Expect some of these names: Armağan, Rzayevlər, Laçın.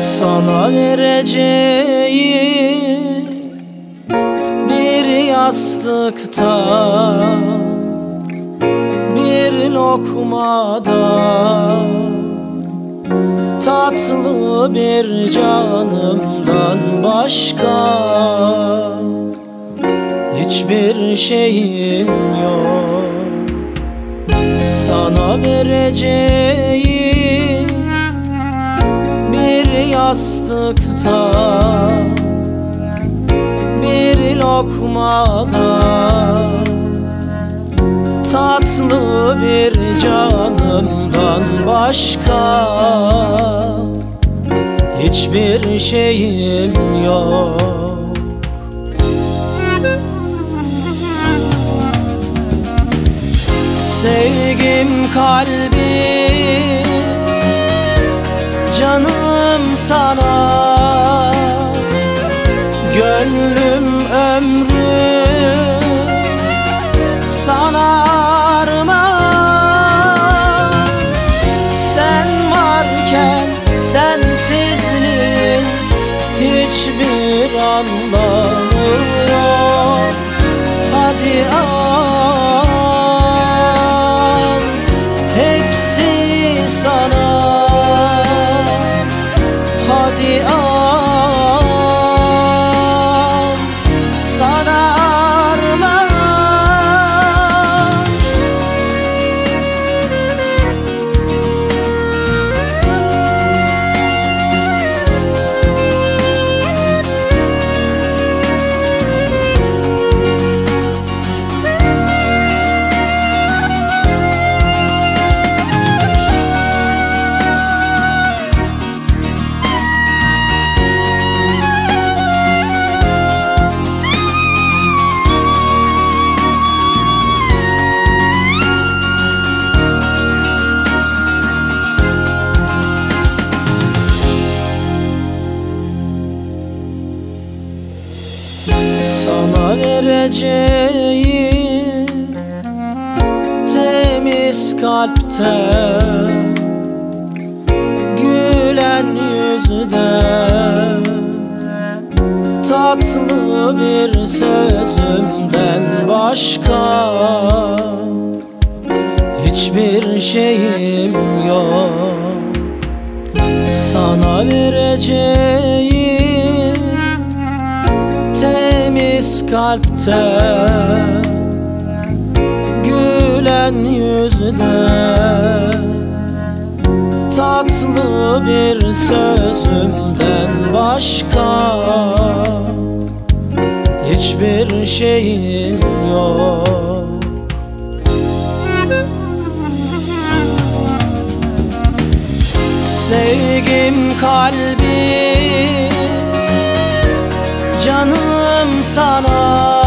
Sana vereceğim bir yastıkta, bir lokmada tatlı bir canımdan başka hiçbir şeyim yok. Sana vereceğim bir yastıkta, bir lokmada tatlı bir canımdan başka hiçbir şeyim yok. Sevgim, kalbim, canım sana, gönlüm, ömrüm sana armağan. Sen varken sensizliğin hiçbir anlamı yok. Hadi sana vereceğim temiz kalpte, gülen yüzde tatlı bir sözümden başka hiçbir şeyim yok. Sana vereceğim temiz kalpte, gülen yüzde tatlı bir sözümden başka hiçbir şeyim yok. Sevgim, kalbim, canım sana.